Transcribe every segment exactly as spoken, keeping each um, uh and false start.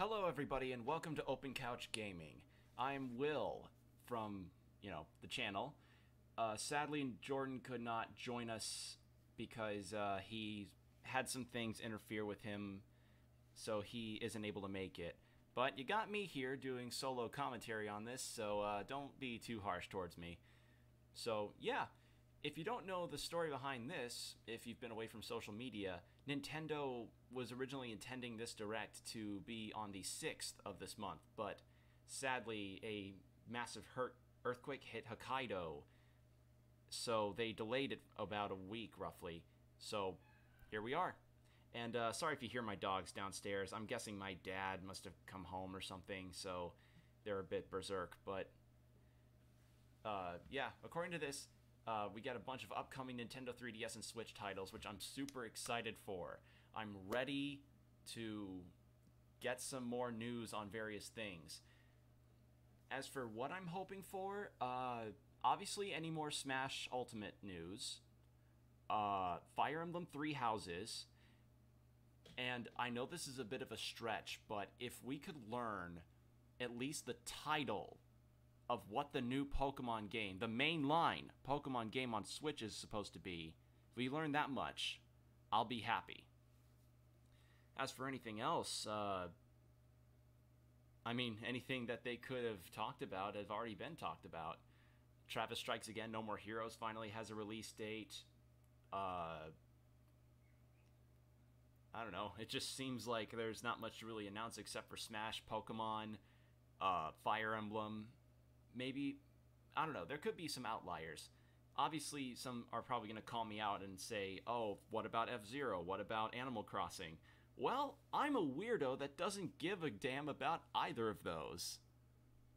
Hello everybody and welcome to Open Couch Gaming. I'm Will from, you know, the channel. Uh, sadly, Jordan could not join us because uh, he had some things interfere with him, so he isn't able to make it. But you got me here doing solo commentary on this, so uh, don't be too harsh towards me. So, yeah. If you don't know the story behind this, if you've been away from social media, Nintendo was originally intending this Direct to be on the sixth of this month, but sadly a massive hurt earthquake hit Hokkaido, so they delayed it about a week, roughly. So here we are. And uh, sorry if you hear my dogs downstairs. I'm guessing my dad must have come home or something, so they're a bit berserk. But uh, yeah, according to this, Uh, we got a bunch of upcoming Nintendo three D S and Switch titles, which I'm super excited for. I'm ready to get some more news on various things. As for what I'm hoping for, uh, obviously any more Smash Ultimate news, uh, Fire Emblem Three Houses, and I know this is a bit of a stretch, but if we could learn at least the title of what the new Pokemon game, the mainline Pokemon game on Switch is supposed to be, if we learn that much, I'll be happy. As for anything else, uh, I mean, anything that they could have talked about have already been talked about. Travis Strikes Again, No More Heroes finally has a release date. Uh, I don't know, it just seems like there's not much to really announce except for Smash, Pokemon, uh, Fire Emblem. Maybe, I don't know, there could be some outliers. Obviously, some are probably going to call me out and say, oh, what about F-Zero? What about Animal Crossing? Well, I'm a weirdo that doesn't give a damn about either of those.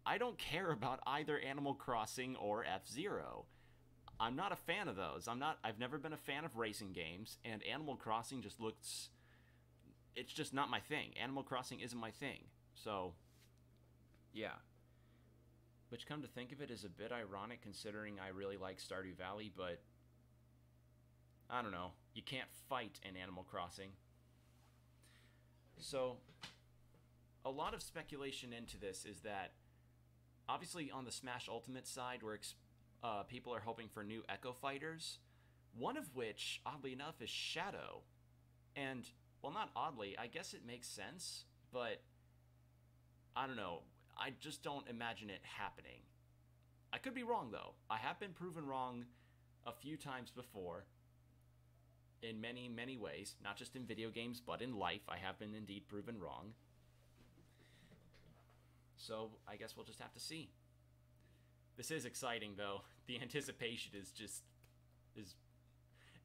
I don't care about either Animal Crossing or F-Zero. I'm not a fan of those. I'm not, I've never been a fan of racing games, and Animal Crossing just looks... It's just not my thing. Animal Crossing isn't my thing. So, yeah. Which, come to think of it, is a bit ironic considering I really like Stardew Valley, but I don't know. You can't fight in Animal Crossing. So, a lot of speculation into this is that, obviously on the Smash Ultimate side, where uh, people are hoping for new Echo Fighters, one of which, oddly enough, is Shadow. And, well, not oddly, I guess it makes sense, but I don't know. I just don't imagine it happening. I could be wrong, though. I have been proven wrong a few times before in many, many ways. Not just in video games, but in life. I have been indeed proven wrong. So, I guess we'll just have to see. This is exciting, though. The anticipation is just... is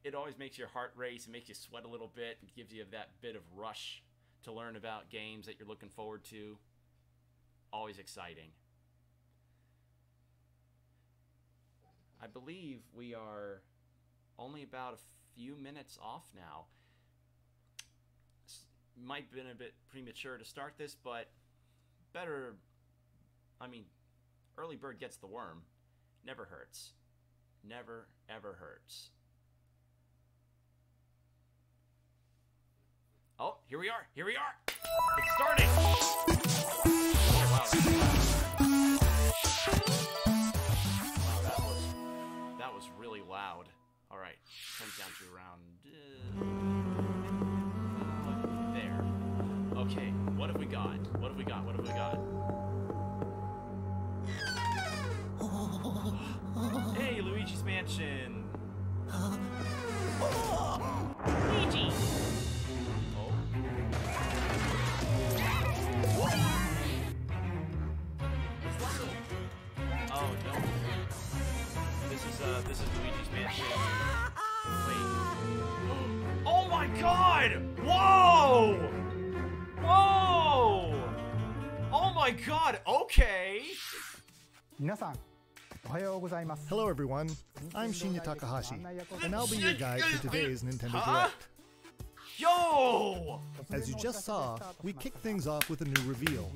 it always makes your heart race. It makes you sweat a little bit. It gives you that bit of rush to learn about games that you're looking forward to. Always exciting. I believe we are only about a few minutes off now. Might have been a bit premature to start this, but better... I mean, early bird gets the worm. Never hurts. Never, ever hurts. Oh, here we are! Here we are! It's starting! Wow, that was, that was really loud. Alright, comes down to around... Uh, there. Okay, what have we got? What have we got? What have we got? Hey, Luigi's Mansion! Luigi! Oh. Oh no! This is uh, this is Luigi's Mansion. Wait! Oh my God! Whoa! Whoa! Oh my God! Okay. Hello everyone. I'm Shinya Takahashi, and I'll be your guide for today's Nintendo huh? Direct. Yo! As you just saw, we kicked things off with a new reveal.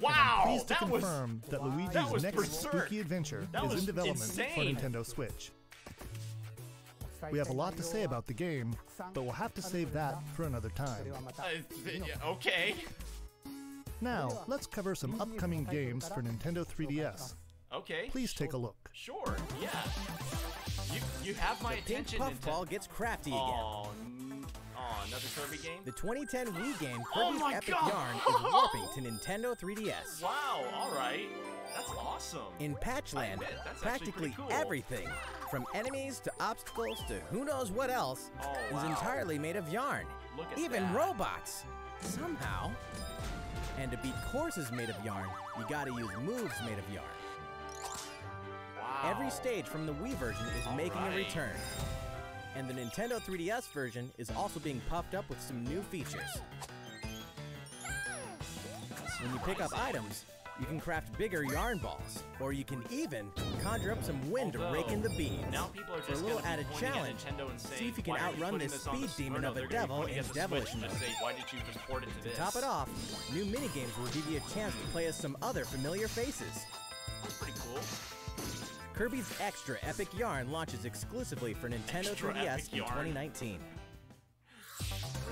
Wow! Pleased to that confirm was, that Luigi's that was next berserk. Spooky adventure that is in development insane. For Nintendo Switch. We have a lot to say about the game, but we'll have to save that for another time. Uh, okay. Now, let's cover some upcoming games for Nintendo three D S. Okay. Please take a look. Sure, yeah. You, you have my the attention. The pink puffball gets crafty oh, again. Oh, another Kirby game? The twenty ten Wii game, Kirby's oh Epic God. Yarn, is warping to Nintendo three D S. Wow, alright. That's awesome. In Patchland, practically cool. everything, from enemies to obstacles to who knows what else, oh, wow. is entirely made of yarn. Look at Even that. robots, somehow. And to beat courses made of yarn, you gotta use moves made of yarn. Wow. Every stage from the Wii version is All making right. a return. And the Nintendo three D S version is also being puffed up with some new features. When you pick up items, you can craft bigger yarn balls, or you can even conjure up some wind Although, to rake in the beans. Now people are just For a little added challenge, and saying, see if you can outrun you this speed this demon no, of a devil in Devilish Mode. To, to top it off, new minigames will give you a chance to play as some other familiar faces. That's pretty cool. Kirby's Extra Epic Yarn launches exclusively for Nintendo Extra three D S in twenty nineteen.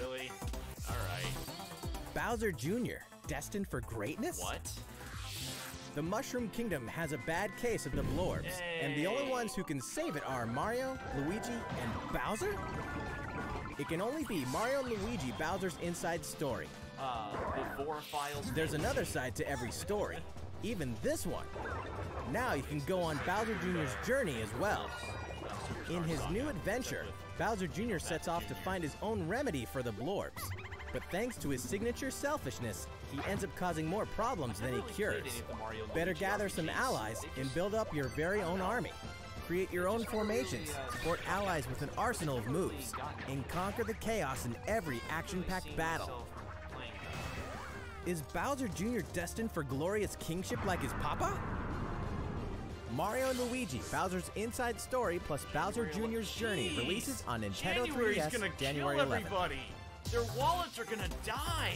Really? Alright. Bowser Junior, destined for greatness? What? The Mushroom Kingdom has a bad case of the Blorbs, hey. and the only ones who can save it are Mario, Luigi, and Bowser? It can only be Mario and Luigi Bowser's Inside Story. Uh, before files There's another side to every story, even this one. Now you can go on Bowser Junior's journey as well. In his new adventure, Bowser Junior sets off to find his own remedy for the Blorbs. But thanks to his signature selfishness, he ends up causing more problems than he cures. Better gather some allies and build up your very own army. Create your own formations, support allies with an arsenal of moves, and conquer the chaos in every action-packed battle. Is Bowser Junior destined for glorious kingship like his papa? Mario and Luigi Bowser's Inside Story plus Bowser Junior's Journey releases on Nintendo three D S January eleventh. Their wallets are gonna die!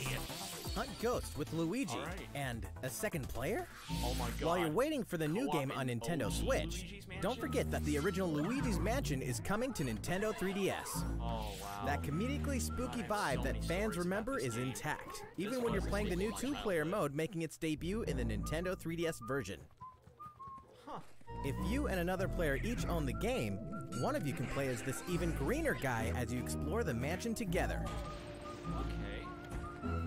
Hunt Ghosts with Luigi right. and a second player? Oh my God. While you're waiting for the new game on Nintendo O G Switch, don't forget that the original Luigi's Mansion is coming to Nintendo three D S. Oh, wow. That comedically spooky vibe so that fans remember is game. intact, even this when you're playing the new two-player mode making its debut in the Nintendo three D S version. If you and another player each own the game, one of you can play as this even greener guy as you explore the mansion together. Okay.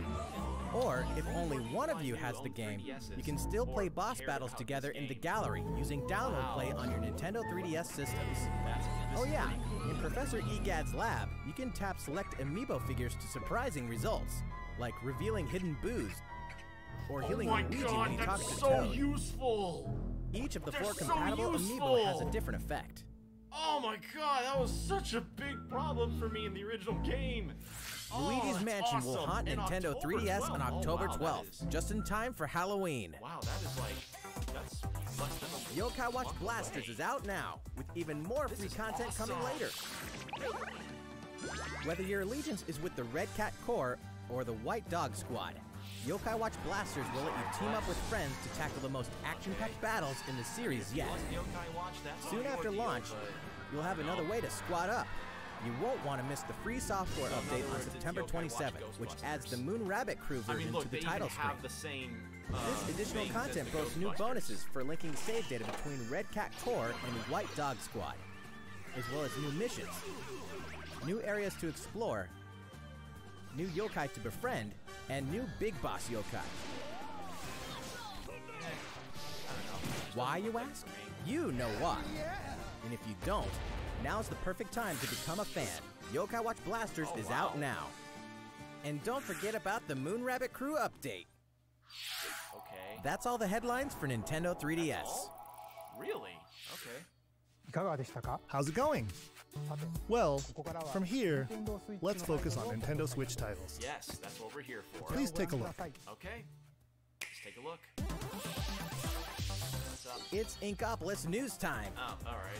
Or, if only one of you has the game, you can still play boss battles together in the gallery using download play on your Nintendo three D S systems. Oh yeah, in Professor Egad's lab, you can tap select amiibo figures to surprising results, like revealing hidden boos, or healing Luigi when he talks to Toad. Oh my God, that's so useful! Each of the They're four compatible so amiibo has a different effect. Oh my God, that was such a big problem for me in the original game. Oh, Luigi's Mansion awesome. will haunt in Nintendo October three D S on October twelfth, oh, wow, is... just in time for Halloween. Wow, that is like, that's less than a Yo-Kai Watch Blasters away. is out now, with even more this free content awesome. coming later. Whether your allegiance is with the Red Cat Corps or the White Dog Squad, Yo-Kai Watch Blasters will let you team up with friends to tackle the most action-packed battles in the series yet. Soon after launch, you'll have another way to squad up. You won't want to miss the free software update on September twenty-seventh, which adds the Moon Rabbit Crew version to the title screen. This additional content boasts new bonuses for linking save data between Red Cat Corps and White Dog Squad, as well as new missions, new areas to explore, new yokai to befriend, and new Big Boss yokai. Why, you ask? You know why. And if you don't, now's the perfect time to become a fan. Yo-Kai Watch Blasters oh, is wow. out now. And don't forget about the Moon Rabbit Crew update. Okay. That's all the headlines for Nintendo three D S. Really? Okay. How's it going? Well, from here, let's focus on Nintendo Switch titles. Yes, that's what we're here for. Please take a look. Okay, let's take a look. What's up? It's Inkopolis news time. Oh, all right.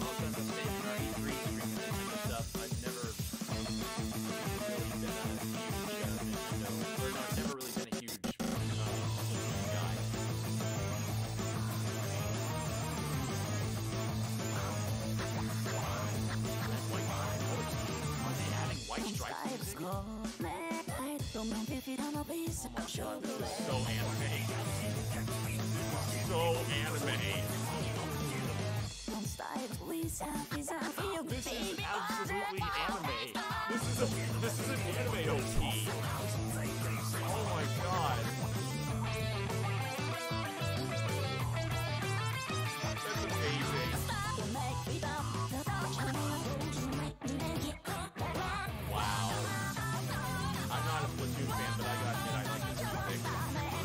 Welcome to Station ninety-three. Strike So anime. So anime. This is absolutely anime. This is a this is an anime O P. Oh my god. That's amazing. Wow. I'm not a Splatoon fan, but I gotta admit I like this music. I mean,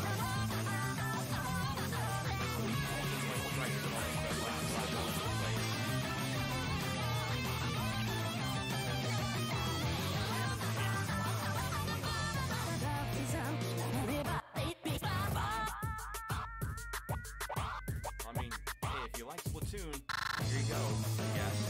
hey, if you like Splatoon, here you go, I guess.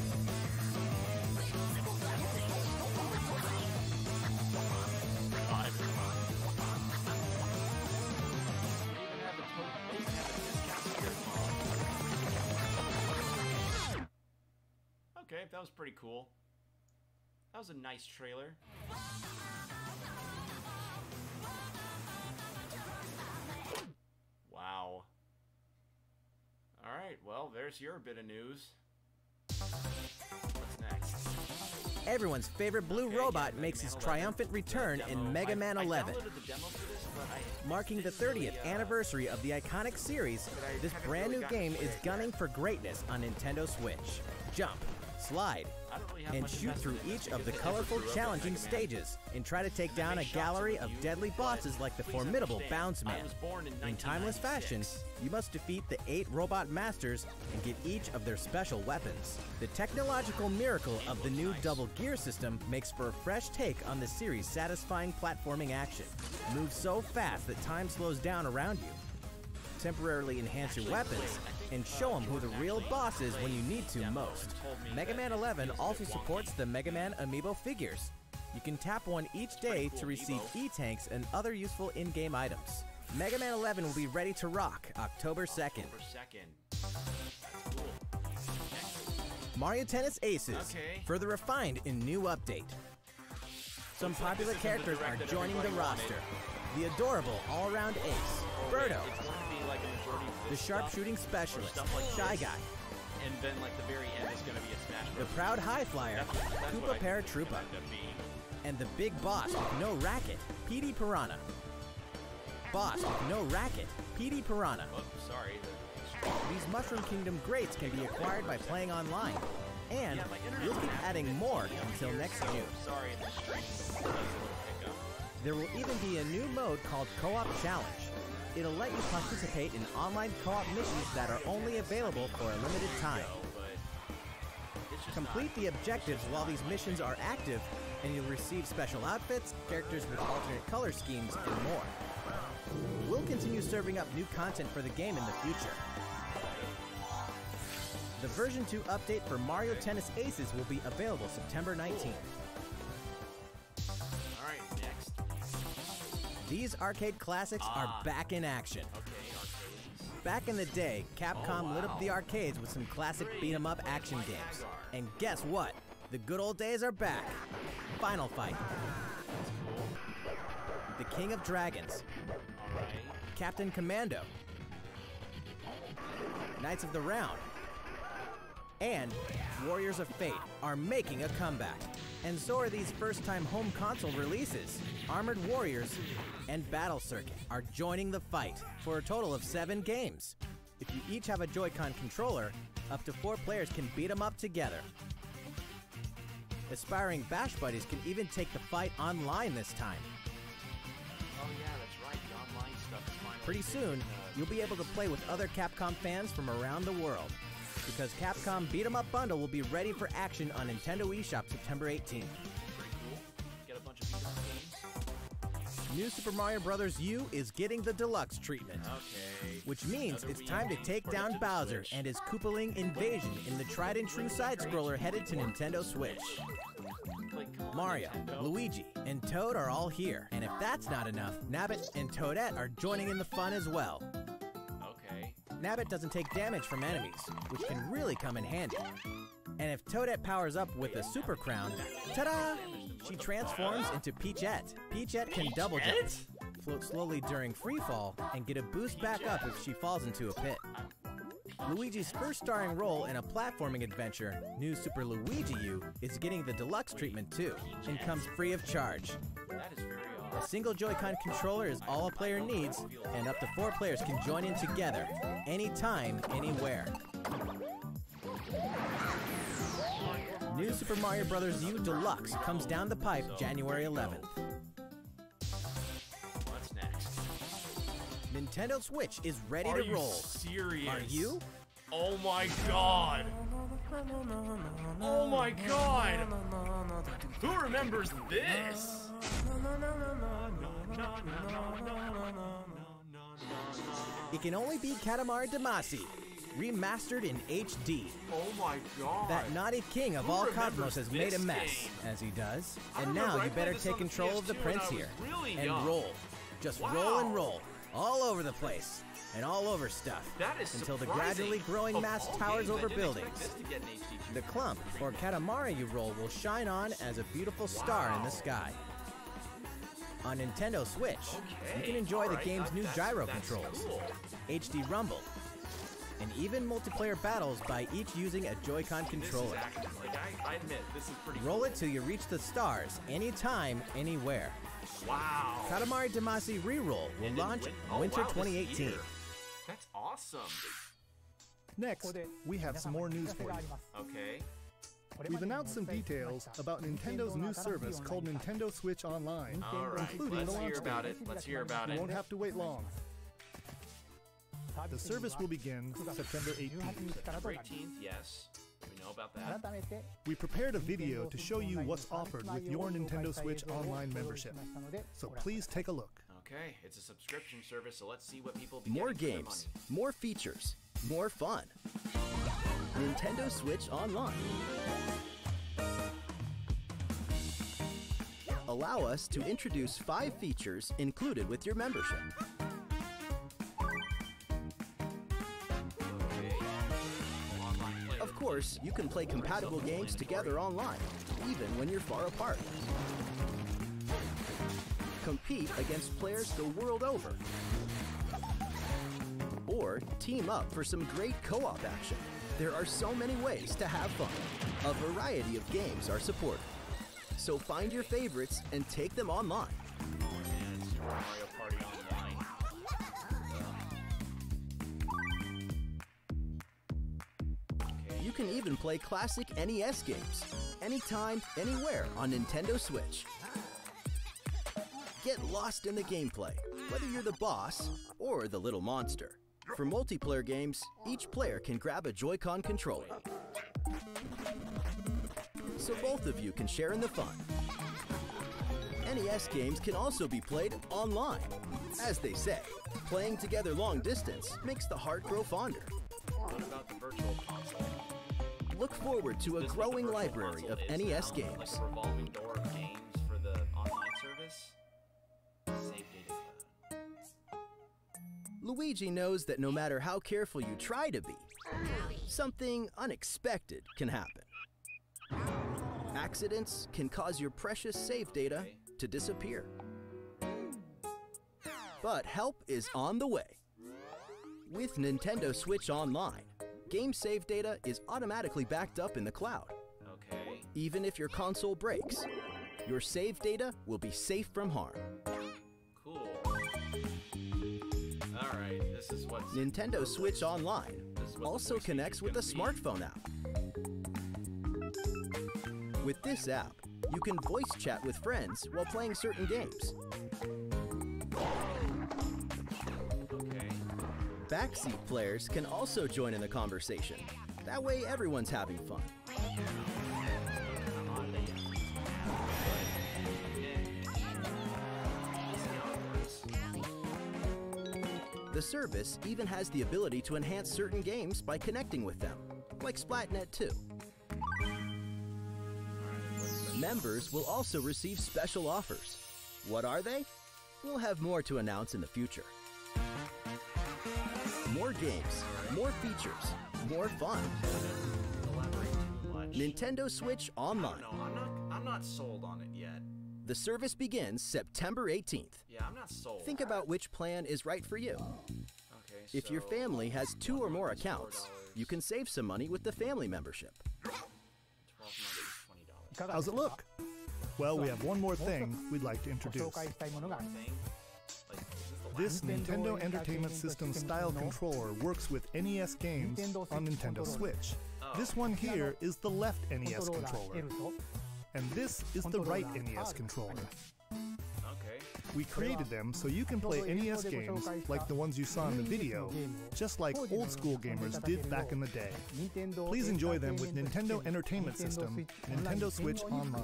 Okay, that was pretty cool. That was a nice trailer. Wow. Alright, well, there's your bit of news. What's next? Everyone's favorite blue okay, robot yeah, makes his triumphant return in Mega Man eleven. Marking the thirtieth anniversary of the iconic series, this brand new game is gunning for greatness on Nintendo Switch. Jump, slide, really and shoot through each of the colorful, challenging stages, and try to take down a gallery of deadly bosses like the formidable Bounce Man. In timeless fashion, you must defeat the eight robot masters and get each of their special weapons. The technological miracle of the new double gear system makes for a fresh take on the series' satisfying platforming action. Move so fast that time slows down around you. Temporarily enhance your weapons, and show them who the real boss is when you need to most. Mega Man eleven also supports the Mega Man Amiibo figures. You can tap one each day to receive E-Tanks and other useful in-game items. Mega Man eleven will be ready to rock October second. Mario Tennis Aces, further refined in new update. Some popular characters are joining the roster. The adorable all-round ace, Birdo. Like the sharpshooting specialist, like Shy Guy. And then, like the very end, is going to be a smash. The version. Proud high flyer, Koopa Paratroopa, and the big boss with no racket, Petey Piranha. Boss with no racket, Petey Piranha. Oh, sorry. These Mushroom Kingdom greats can be acquired by playing online, and yeah, you'll keep adding more until next June. Sorry, there will even be a new mode called Co-op Challenge. It'll let you participate in online co-op missions that are only available for a limited time. Complete the objectives while these missions are active, and you'll receive special outfits, characters with alternate color schemes, and more. We'll continue serving up new content for the game in the future. The version two update for Mario Tennis Aces will be available September nineteenth. These arcade classics ah. are back in action. Okay, back in the day, Capcom oh, wow. lit up the arcades with some classic beat-em-up action games. And guess what? The good old days are back. Final Fight. Cool. The King of Dragons. Right. Captain Commando. Knights of the Round. And Warriors of Fate are making a comeback. And so are these first-time home console releases. Armored Warriors and Battle Circuit are joining the fight for a total of seven games. If you each have a Joy-Con controller, up to four players can beat them up together. Aspiring Bash Buddies can even take the fight online this time. Oh yeah, that's right, the online stuff is finally pretty soon, you'll be able to play with other Capcom fans from around the world, because Capcom Beat 'Em Up Bundle will be ready for action on Nintendo eShop September eighteenth. Pretty cool. Get a bunch of beat-em-up games. New Super Mario Bros. U is getting the deluxe treatment, okay. which means Another it's time to take down to Bowser and his Koopaling invasion in the tried-and-true side-scroller headed to Nintendo Switch. Mario, Luigi, and Toad are all here, and if that's not enough, Nabbit and Toadette are joining in the fun as well. Nabbit doesn't take damage from enemies, which can really come in handy. And if Toadette powers up with a Super Crown, ta-da! She transforms into Peachette. Peachette can double jump, float slowly during freefall, and get a boost back up if she falls into a pit. Luigi's first starring role in a platforming adventure, New Super Luigi U, is getting the deluxe treatment too, and comes free of charge. A single Joy-Con controller is all a player needs, and up to four players can join in together, anytime, anywhere. New Super Mario Bros. U Deluxe comes down the pipe January eleventh. Nintendo Switch is ready Are to roll. Are you serious? Are you? Oh my god! Oh my god! Who remembers this? It can only be Katamari Damacy, remastered in H D. Oh my god! That naughty king of Who all cosmos has made a mess, game? As he does. And now you I better take control of the prince here really and young. roll. Just wow. roll and roll. All over the place, and all over stuff, that is until the gradually growing mass towers over buildings. The clump, or Katamari you roll, will shine on as a beautiful star wow. in the sky. On Nintendo Switch, okay. you can enjoy right. the game's new that's, gyro that's controls, cool. H D Rumble, and even multiplayer battles by each using a Joy-Con controller. Active, like I, I admit, this is pretty roll cool. it till you reach the stars, anytime, anywhere. Wow! Katamari Damacy Reroll will launch win oh, winter wow, twenty eighteen. That's awesome! Next, we have some more news for you. Okay. We've announced some details about Nintendo's new service called Nintendo Switch Online, All right. including Let's the launch hear about it. Let's hear about it. You won't have to wait long. The service will begin September eighteenth. September eighteenth, yes. We know about that. We prepared a video to show you what's offered with your Nintendo Switch Online membership, so please take a look. Okay, it's a subscription service, so let's see what people be More games, more features, more fun. Nintendo Switch Online. Allow us to introduce five features included with your membership. Of course, you can play compatible games together online, even when you're far apart. Compete against players the world over. Or team up for some great co-op action. There are so many ways to have fun. A variety of games are supported. So find your favorites and take them online. You can even play classic N E S games, anytime, anywhere on Nintendo Switch. Get lost in the gameplay, whether you're the boss or the little monster. For multiplayer games, each player can grab a Joy-Con controller, so both of you can share in the fun. N E S games can also be played online. As they say, playing together long distance makes the heart grow fonder. What about the virtual console? Look forward to a growing library of N E S games. Like a revolving door of games for the online service. Save data. Luigi knows that no matter how careful you try to be, something unexpected can happen. Accidents can cause your precious save data to disappear. But help is on the way. With Nintendo Switch Online, game save data is automatically backed up in the cloud. Okay. Even if your console breaks, your save data will be safe from harm. Cool. All right, this is what's Nintendo Switch Online also connects with a smartphone app. With this app, you can voice chat with friends while playing certain games. Backseat players can also join in the conversation. That way everyone's having fun. The service even has the ability to enhance certain games by connecting with them, like SplatNet two. Members will also receive special offers. What are they? We'll have more to announce in the future. More games, more features, more fun. Nintendo Switch Online. No, I'm not, I'm not sold on it yet. The service begins September eighteenth. Yeah, I'm not sold. Think about which plan is right for you. Okay, so if your family has two or more accounts, you can save some money with the family membership. twelve dollars, twenty dollars. How's it look? Well, we have one more thing we'd like to introduce. This Nintendo Entertainment System style controller works with N E S games on Nintendo Switch. This one here is the left N E S controller. And this is the right N E S controller. Okay. We created them so you can play N E S games like the ones you saw in the video, just like old school gamers did back in the day. Please enjoy them with Nintendo Entertainment System, Nintendo Switch Online.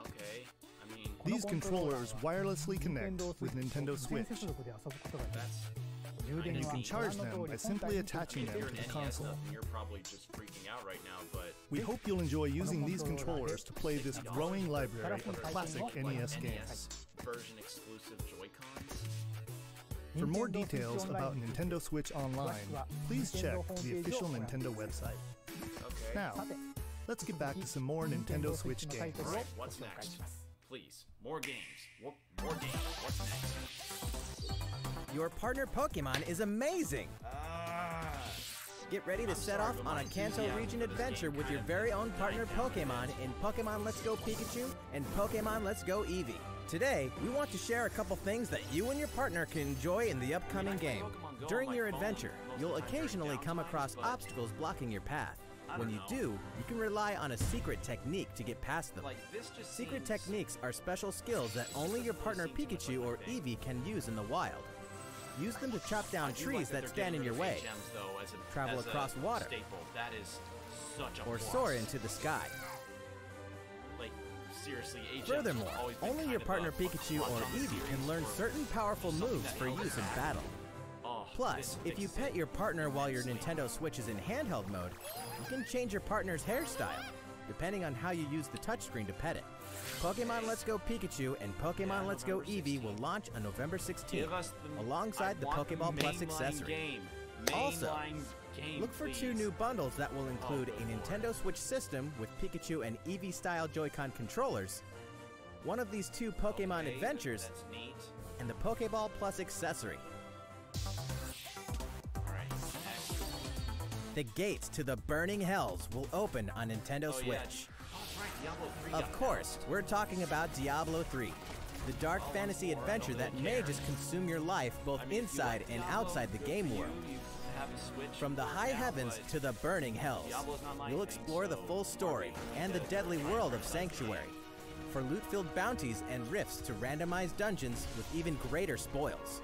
Okay. I mean, these controllers wirelessly connect with Nintendo Switch. And you can charge them by simply attaching them to the console. You're probably just freaking out right now, but we hope you'll enjoy using these controllers to play this growing library of classic N E S games. Version exclusive Joy-Cons. For more details about Nintendo Switch Online, please check the official Nintendo website. Okay. Now, let's get back to some more Nintendo Switch games. All right, what's next? Please, more games. More games. What's next? Your partner Pokemon is amazing. Ah. Get ready to I'm set sorry, off on a Kanto region adventure with your very own partner Pokemon in Pokemon Let's Go Pikachu and Pokemon Let's Go Eevee. Today, we want to share a couple things that you and your partner can enjoy in the upcoming I mean, game. During your adventure, phone, you'll occasionally come across but... obstacles blocking your path. When you know. do, you can rely on a secret technique to get past them. Like, this just secret techniques are special skills that only your partner Pikachu or Eevee can use in the wild. Use them to chop down trees that stand in your way, travel across water, or soar into the sky. Like, seriously, furthermore, only your partner Pikachu or Eevee can learn certain powerful moves for use in battle. Plus, if you pet your partner while your Nintendo Switch is in handheld mode, you can change your partner's hairstyle, depending on how you use the touchscreen to pet it. Pokemon Let's Go Pikachu and Pokemon Let's Go Eevee will launch on November sixteenth, alongside the Pokeball Plus accessory. Also, look for two new bundles that will include a Nintendo Switch system with Pikachu and Eevee-style Joy-Con controllers, one of these two Pokemon adventures, and the Pokeball Plus accessory. The gates to the burning hells will open on Nintendo oh, Switch. Yeah. Oh, right. Of course, we're talking about Diablo three, the dark oh, fantasy Lord, adventure that may just consume your life both I mean, inside like and Diablo, outside the game world. You, you From the high now, heavens to the burning hells, you'll explore thing, so the full story and the deadly world of Sanctuary, for loot-filled bounties and rifts to randomized dungeons with even greater spoils.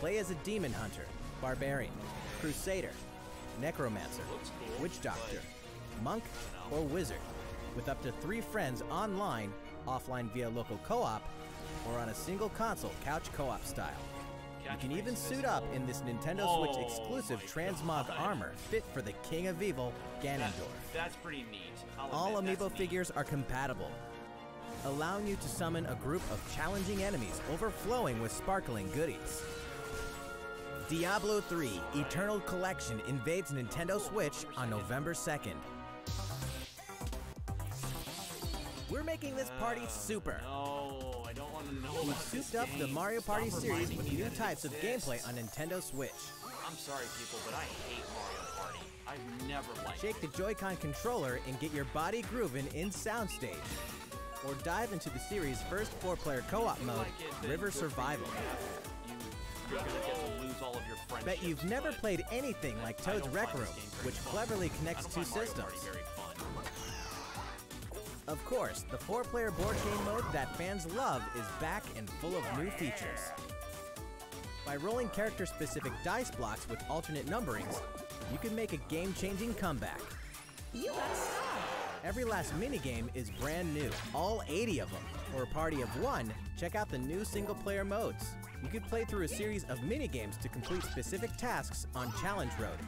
Play as a demon hunter, barbarian, crusader, necromancer, witch doctor, monk, or wizard, with up to three friends online, offline via local co-op, or on a single console couch co-op style. You can even suit up in this Nintendo Switch exclusive transmog armor fit for the King of Evil, Ganondorf. That's pretty neat. All amiibo figures are compatible, allowing you to summon a group of challenging enemies overflowing with sparkling goodies. Diablo three Eternal Collection invades Nintendo Switch on November second. We're making this party super. No, I don't want to know. We've souped up the Mario Party series with new types of gameplay on Nintendo Switch. I'm sorry, people, but I hate Mario Party. I've never liked it. Shake the Joy-Con controller and get your body grooving in Soundstage, or dive into the series' first four-player co-op mode, River Survival. You're gonna get to lose all of your friendships. Bet you've never played anything like Toad's Rec Room, which cleverly connects two systems. Of course, the four-player board game mode that fans love is back and full of new features. By rolling character-specific dice blocks with alternate numberings, you can make a game-changing comeback. You got stuck. Every last minigame is brand new, all eighty of them. For a party of one, check out the new single-player modes. You could play through a series of minigames to complete specific tasks on Challenge Road.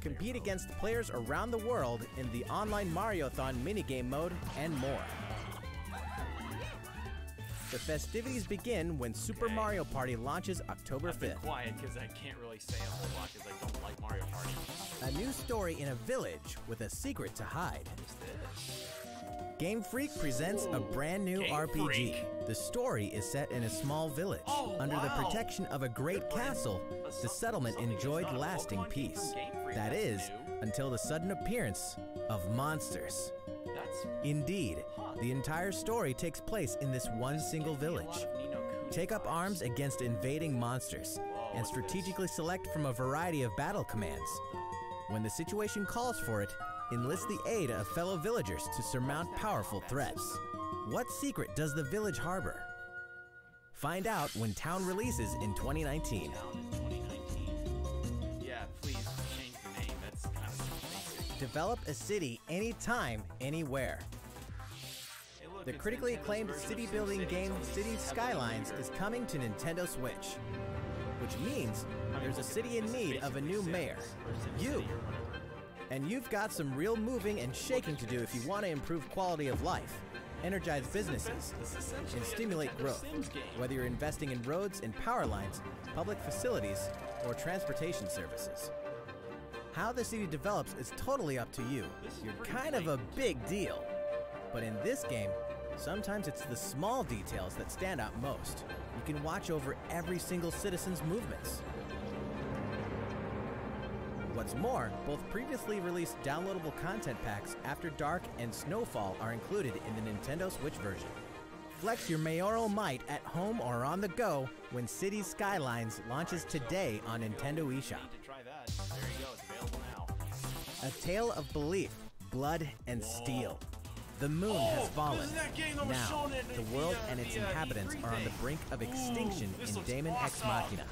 Compete against players around the world in the online Mario-thon minigame mode and more. The festivities begin when Super okay. Mario Party launches October fifth. Quiet, because I can't really say a whole lot because I don't like Mario Party. A new story in a village with a secret to hide. What is this? Game Freak presents a brand new Game R P G. Freak. The story is set in a small village. Oh, Under wow. the protection of a great castle, the settlement enjoyed lasting peace. That is, until the sudden appearance of monsters. That's Indeed, huh. the entire story takes place in this one this single village. Take up arms against invading monsters, Whoa, and strategically this. select from a variety of battle commands. When the situation calls for it, enlist the aid of fellow villagers to surmount powerful threats. What secret does the village harbor? Find out when Town releases in twenty nineteen. Town in twenty nineteen. Yeah, please change the name. That's kind of basic. Develop a city anytime, anywhere. Hey, look, the critically acclaimed city-building game Cities Skylines is coming to Nintendo Switch, which means there's a city in need of a new mayor. You. And you've got some real moving and shaking to do if you want to improve quality of life, energize businesses, and stimulate growth, whether you're investing in roads and power lines, public facilities, or transportation services. How the city develops is totally up to you. You're kind of a big deal. But in this game, sometimes it's the small details that stand out most. You can watch over every single citizen's movements. What's more, both previously released downloadable content packs After Dark and Snowfall are included in the Nintendo Switch version. Flex your mayoral might at home or on the go when Cities Skylines launches today on Nintendo eShop. A tale of belief, blood, and steel. The moon oh, has fallen. Now, the world and its inhabitants are on the brink of extinction Ooh, in Daemon awesome. Ex Machina.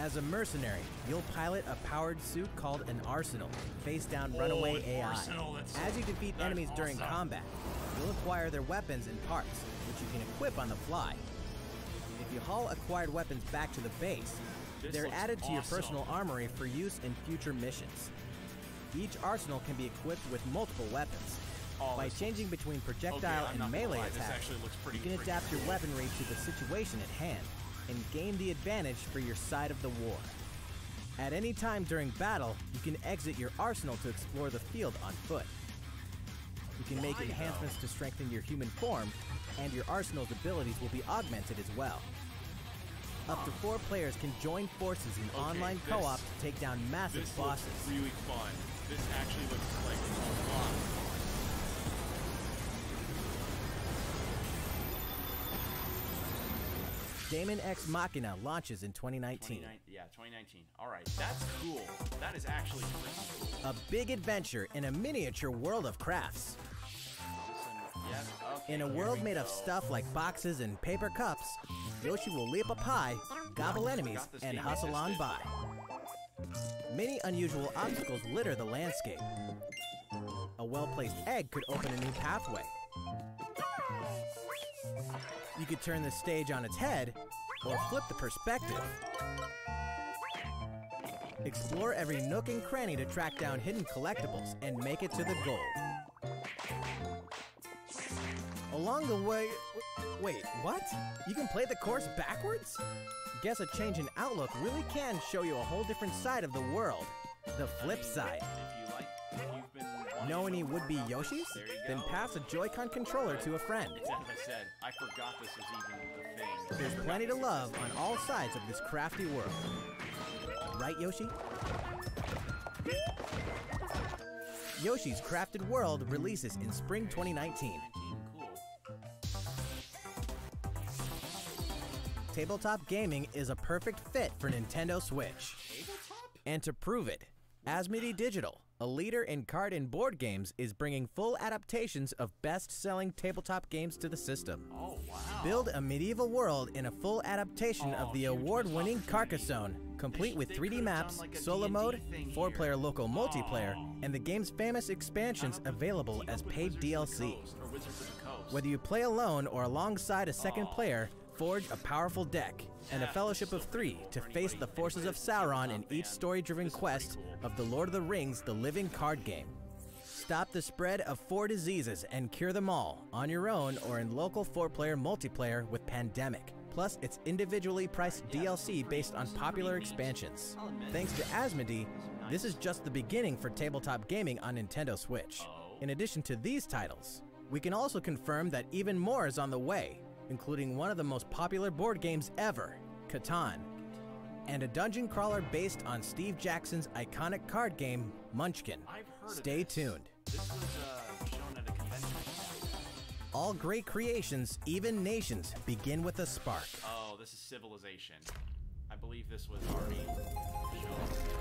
As a mercenary, you'll pilot a powered suit called an Arsenal, face down oh, runaway A I. Arsenal, As you defeat enemies awesome. during combat, you'll acquire their weapons and parts, which you can equip on the fly. If you haul acquired weapons back to the base, this they're added to awesome. your personal armory for use in future missions. Each Arsenal can be equipped with multiple weapons. Oh, By changing between projectile okay, and melee attacks, you can adapt your weaponry to the situation at hand and gain the advantage for your side of the war. At any time during battle, you can exit your arsenal to explore the field on foot. You can make enhancements to strengthen your human form, and your arsenal's abilities will be augmented as well. Up to four players can join forces in okay, online co-op to take down massive this bosses. This looks really fun. This actually looks like a lot. Daemon Ex Machina launches in twenty nineteen. Yeah, twenty nineteen. All right, that's cool. That is actually pretty cool. A big adventure in a miniature world of crafts. Yep, okay, in a world made of stuff like boxes and paper cups, Yoshi will leap up high, gobble enemies, and hustle on by. Many unusual obstacles litter the landscape. A well-placed egg could open a new pathway. You could turn the stage on its head, or flip the perspective. Explore every nook and cranny to track down hidden collectibles and make it to the goal. Along the way... Wait, what? You can play the course backwards? Guess a change in outlook really can show you a whole different side of the world. The flip side. Know any would-be Yoshis? Then pass a Joy-Con controller to a friend. It's as I said, I forgot this was even a thing. There's plenty to love on all sides of this crafty world. Right, Yoshi? Yoshi's Crafted World releases in spring twenty nineteen. Tabletop gaming is a perfect fit for Nintendo Switch. And to prove it, Asmodee Digital, a leader in card and board games, is bringing full adaptations of best-selling tabletop games to the system. Oh, wow. Build a medieval world in a full adaptation oh, of the award-winning Carcassonne, complete they, with three D maps, like solo D and D mode, four-player local oh. multiplayer, and the game's famous expansions available as paid D L C. Whether you play alone or alongside a second oh. player, forge a powerful deck and a fellowship of three to face the forces of Sauron in each story-driven quest of The Lord of the Rings: The Living Card Game. Stop the spread of four diseases and cure them all, on your own or in local four-player multiplayer with Pandemic, plus its individually priced D L C based on popular expansions. Thanks to Asmodee, this is just the beginning for tabletop gaming on Nintendo Switch. In addition to these titles, We can also confirm that even more is on the way, including one of the most popular board games ever, Catan, and a dungeon crawler based on Steve Jackson's iconic card game, Munchkin. I've heard Stay of this. tuned. This was uh, shown at a convention. All great creations, even nations, begin with a spark. Oh, this is Civilization. I believe this was already shown. Civilization.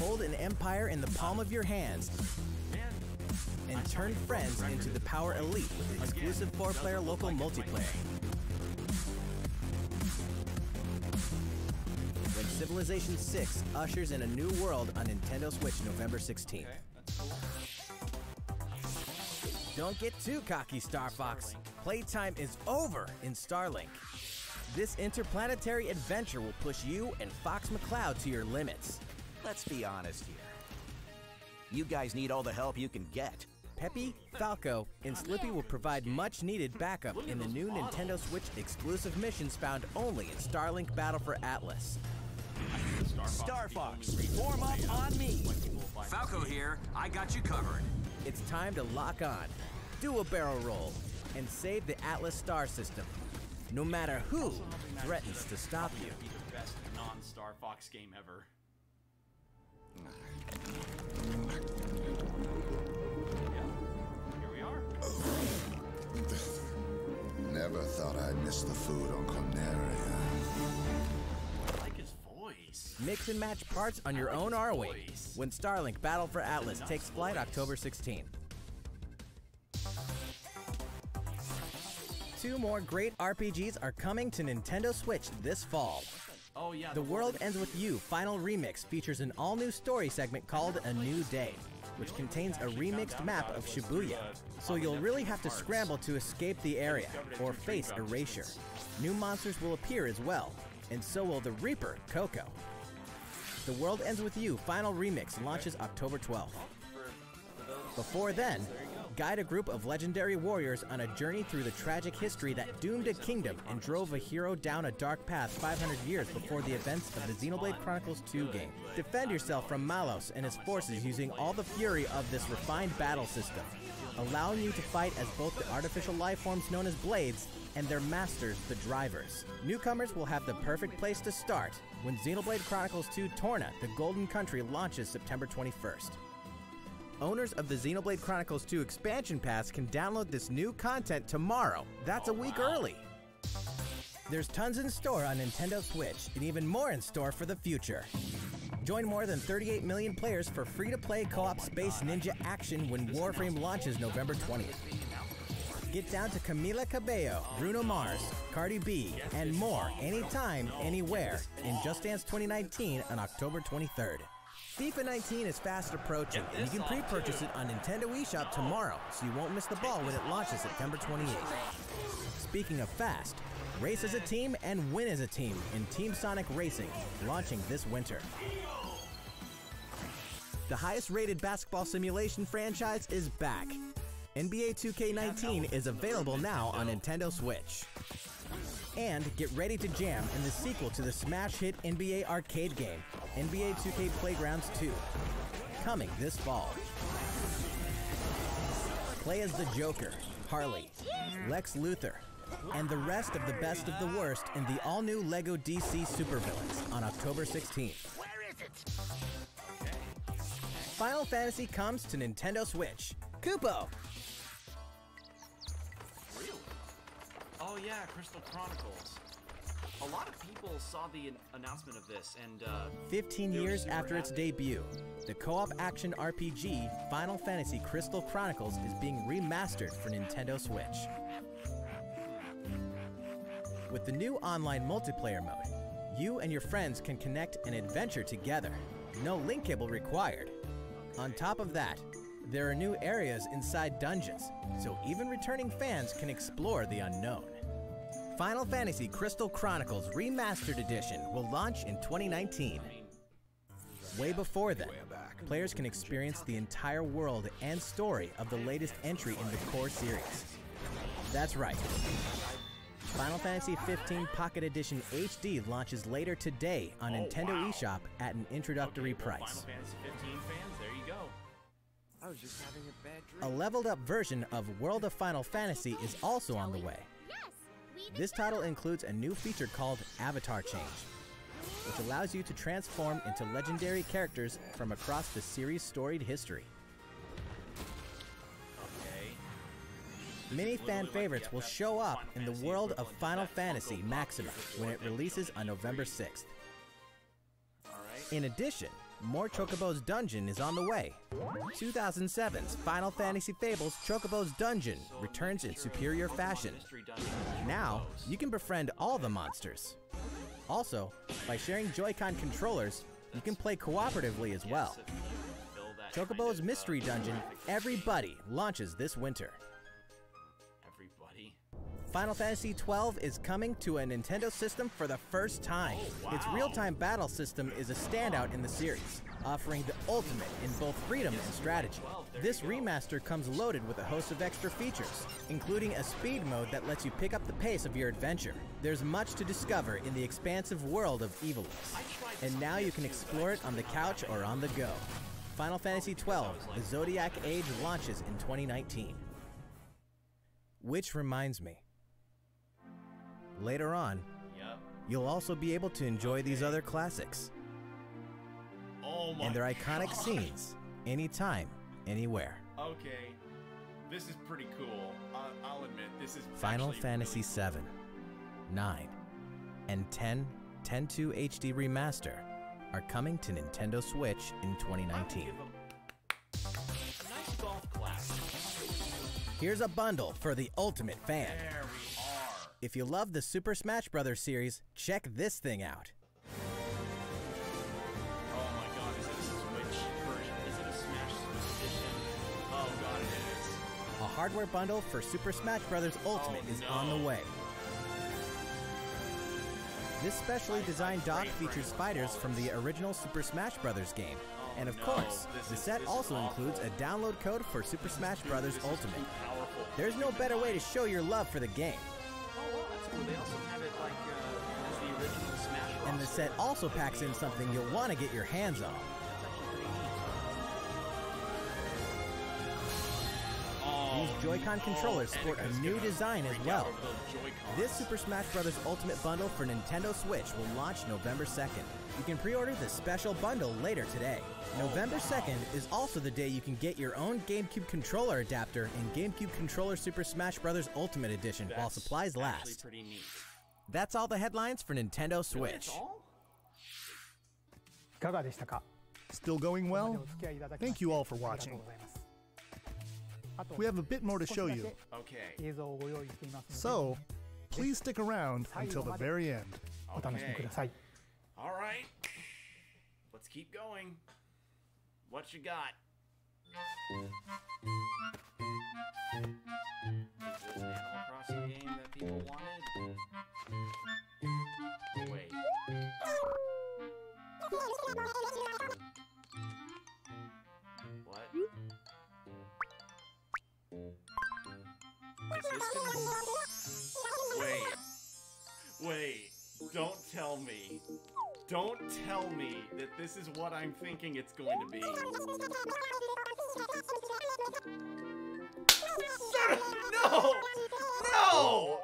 Hold an empire in the palm of your hands and turn friends into the Power Elite with exclusive four-player local multiplayer. When Civilization six ushers in a new world on Nintendo Switch November sixteenth. Don't get too cocky, Star Fox. Playtime is over in Starlink. This interplanetary adventure will push you and Fox McCloud to your limits. Let's be honest here. You guys need all the help you can get. Peppy, Falco, and Slippy will provide much needed backup in the new Nintendo Switch exclusive missions found only in Starlink Battle for Atlas. Star Fox, warm up on me. Falco here, I got you covered. It's time to lock on, do a barrel roll, and save the Atlas Star System. No matter who threatens to stop you. It's the best non-Star Fox game ever. Yeah, here we are. Oh. Never thought I'd miss the food on Comnaria. I like his voice. Mix and match parts on your like own R-Way when Starlink Battle for Atlas takes flight voice. October sixteenth. Two more great R P Gs are coming to Nintendo Switch this fall. Oh, yeah, the, the World Ends With You Final Remix features an all-new story segment called A New Day, which contains a remixed map of Shibuya, so you'll really have to scramble to escape the area or face erasure. New monsters will appear as well, and so will the Reaper, Coco. The World Ends With You Final Remix launches October twelfth. Before then, guide a group of legendary warriors on a journey through the tragic history that doomed a kingdom and drove a hero down a dark path five hundred years before the events of the Xenoblade Chronicles two game. Defend yourself from Malos and his forces using all the fury of this refined battle system, allowing you to fight as both the artificial lifeforms known as Blades and their masters, the Drivers. Newcomers will have the perfect place to start when Xenoblade Chronicles two Torna, the Golden Country launches September twenty-first. Owners of the Xenoblade Chronicles two expansion pass can download this new content tomorrow. That's oh, a week wow. early. There's tons in store on Nintendo Switch and even more in store for the future. Join more than thirty-eight million players for free-to-play co-op oh Space God. Ninja action when this Warframe launches November twentieth. Get down to Camila Cabello, Bruno Mars, Cardi B, and more anytime, anywhere in Just Dance twenty nineteen on October twenty-third. FIFA nineteen is fast approaching, and you can pre-purchase it on Nintendo eShop tomorrow, so you won't miss the ball when it launches September twenty-eighth. Speaking of fast, race as a team and win as a team in Team Sonic Racing, launching this winter. The highest-rated basketball simulation franchise is back. N B A two K nineteen is available now on Nintendo Switch. And get ready to jam in the sequel to the smash hit N B A arcade game, N B A two K Playgrounds two, coming this fall. Play as the Joker, Harley, Lex Luthor, and the rest of the best of the worst in the all-new LEGO D C Supervillains on October sixteenth. Where is it? Final Fantasy comes to Nintendo Switch. Koopo! Oh yeah, Crystal Chronicles. A lot of people saw the an announcement of this and uh... fifteen years after its debut, the co-op action R P G Final Fantasy Crystal Chronicles is being remastered for Nintendo Switch. With the new online multiplayer mode, You and your friends can connect and adventure together. No link cable required. On top of that, there are new areas inside dungeons, so even returning fans can explore the unknown. Final Fantasy Crystal Chronicles Remastered Edition will launch in twenty nineteen. Way before then, players can experience the entire world and story of the latest entry in the core series. That's right. Final Fantasy fifteen Pocket Edition H D launches later today on Nintendo eShop at an introductory price. Final Fantasy fifteen fans, there you go. I was just having a bad dream. A leveled-up version of World of Final Fantasy is also on the way. This title includes a new feature called Avatar Change, which allows you to transform into legendary characters from across the series' storied history. Okay. Many fan favorites will show up in the world of Final Fantasy Maxima when it releases on November sixth. In addition, more Chocobo's Dungeon is on the way. two thousand seven's Final Fantasy Fables Chocobo's Dungeon returns in superior fashion. Now, you can befriend all the monsters. Also, by sharing Joy-Con controllers, you can play cooperatively as well. Chocobo's Mystery Dungeon Everybody launches this winter. Everybody. Final Fantasy twelve is coming to a Nintendo system for the first time. Oh, wow. Its real-time battle system is a standout in the series, offering the ultimate in both freedom and strategy. This remaster comes loaded with a host of extra features, including a speed mode that lets you pick up the pace of your adventure. There's much to discover in the expansive world of Evilus, and now you can explore it on the couch or on the go. Final Fantasy twelve, The Zodiac Age launches in twenty nineteen. Which reminds me, later on, yep. You'll also be able to enjoy okay. these other classics oh my and their iconic God. scenes anytime, anywhere. Okay, this is pretty cool. I'll, I'll admit, this is Final Fantasy really cool. seven, nine, and ten ten two H D Remaster are coming to Nintendo Switch in twenty nineteen. Nice golf class. Here's a bundle for the ultimate fan. There we are. If you love the Super Smash Bros. Series, check this thing out. Oh my god, is it a Switch version? Is it a Smash Switch edition? Oh god, it is. A hardware bundle for Super Smash Bros. Ultimate oh, is no. on the way. This specially designed dock features fighters from the original Super Smash Bros. Game. Oh, and of no. course, this the set is, also includes a download code for Super this Smash Bros. This Ultimate. There's no better way to show your love for the game. Oh, well, that's cool. They also have it like uh, as the original Smash Bros. And the set also packs in something you'll want to get your hands on. These Joy-Con controllers sport a new design as well. This Super Smash Bros. Ultimate Bundle for Nintendo Switch will launch November second. You can pre-order the special bundle later today. November second is also the day you can get your own GameCube controller adapter and GameCube controller Super Smash Bros. Ultimate Edition while supplies last. That's all the headlines for Nintendo Switch. Still going well? Thank you all for watching. We have a bit more to show you. Okay. So, please stick around until the very end. Okay. All right. Let's keep going. What you got? Is this an Animal Crossing game that people wanted? Wait. What? Is this wait, wait, don't tell me, don't tell me that this is what I'm thinking it's going to be. No, no,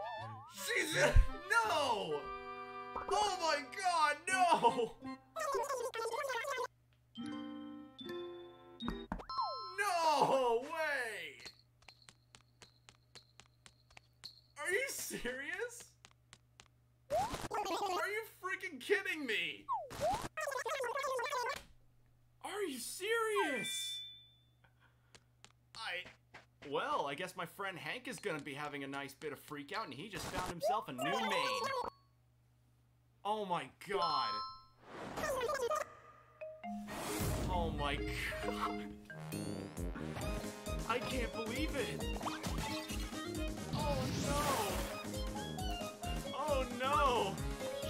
she's, no, oh my god, no, no way. Are you serious? Are you freaking kidding me? Are you serious? I... Well, I guess my friend Hank is gonna be having a nice bit of freak out and he just found himself a new main. Oh my god! Oh my god! I can't believe it! Oh no! Oh no!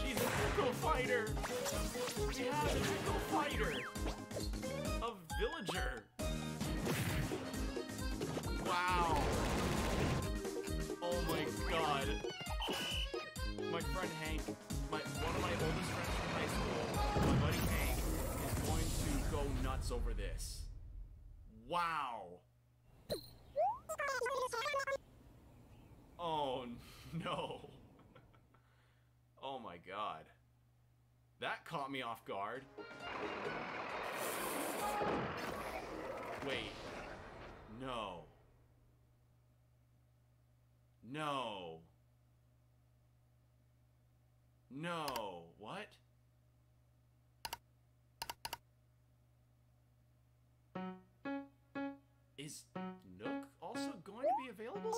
She's a pickle fighter! She has a pickle fighter! A villager! Wow! Oh my god! My friend Hank, my one of my oldest friends from high school, my buddy Hank, is going to go nuts over this. Wow! Oh no! Oh my god! That caught me off guard. Wait. No. No. No. What? Is Nook also going to be available?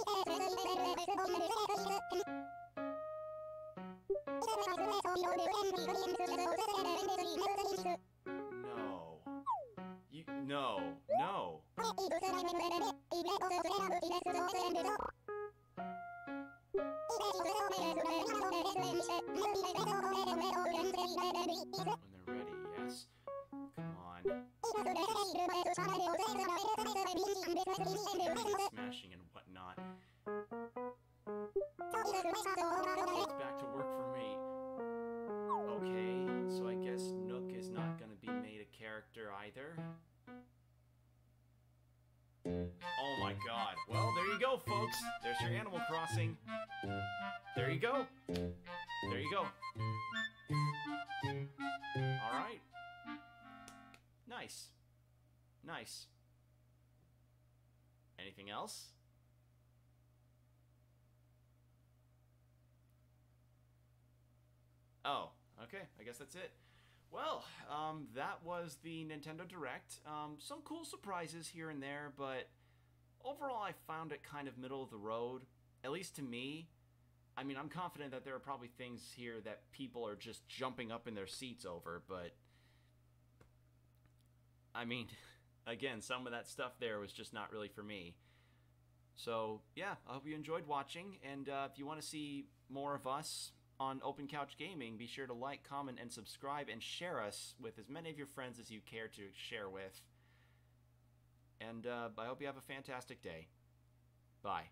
No. You, no. No. When they're ready, yes. Come on. Smashing and whatnot. It's back to work for me. Okay, so I guess Nook is not gonna be made a character either. Oh my god. Well, there you go, folks. There's your Animal Crossing. There you go. There you go. Alright. Nice. Nice. Anything else? Oh, okay. I guess that's it. Well, um, that was the Nintendo Direct. Um, some cool surprises here and there, but overall I found it kind of middle of the road, at least to me. I mean, I'm confident that there are probably things here that people are just jumping up in their seats over, but I mean, again, some of that stuff there was just not really for me. So, yeah, I hope you enjoyed watching, and uh, if you want to see more of us on Open Couch Gaming, be sure to like, comment, and subscribe, and share us with as many of your friends as you care to share with. And uh, I hope you have a fantastic day. Bye.